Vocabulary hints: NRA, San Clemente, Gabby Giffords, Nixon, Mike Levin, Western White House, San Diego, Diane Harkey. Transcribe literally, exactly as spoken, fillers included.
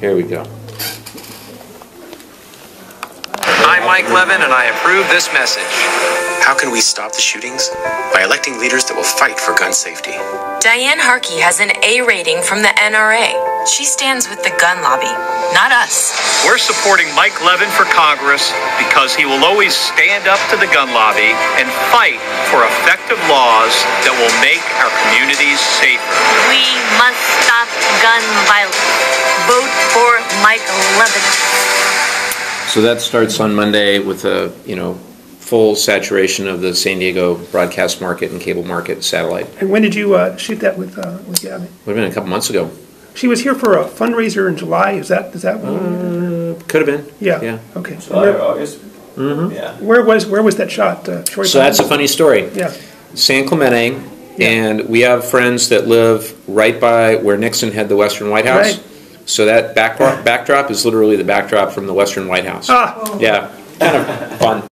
Here we go. I'm Mike Levin, and I approve this message. How can we stop the shootings? By electing leaders that will fight for gun safety. Diane Harkey has an A rating from the N R A. She stands with the gun lobby, not us. We're supporting Mike Levin for Congress because he will always stand up to the gun lobby and fight for effective laws that will make our communities safer. We must stop gun violence. Vote for Mike Levin. So that starts on Monday with a, you know, full saturation of the San Diego broadcast market and cable market satellite. And when did you uh, shoot that with uh, with Gabby? Would have been a couple months ago. She was here for a fundraiser in July. Is that is that one? Uh, could have been. Yeah. Yeah. Okay. July or August. Mm-hmm. Yeah. Where was where was that shot? Uh, so that's a funny story. Yeah. San Clemente, yeah. And we have friends that live right by where Nixon had the Western White House. Right. So that backdrop backdrop is literally the backdrop from the Western White House. Ah. Yeah. Kind of fun.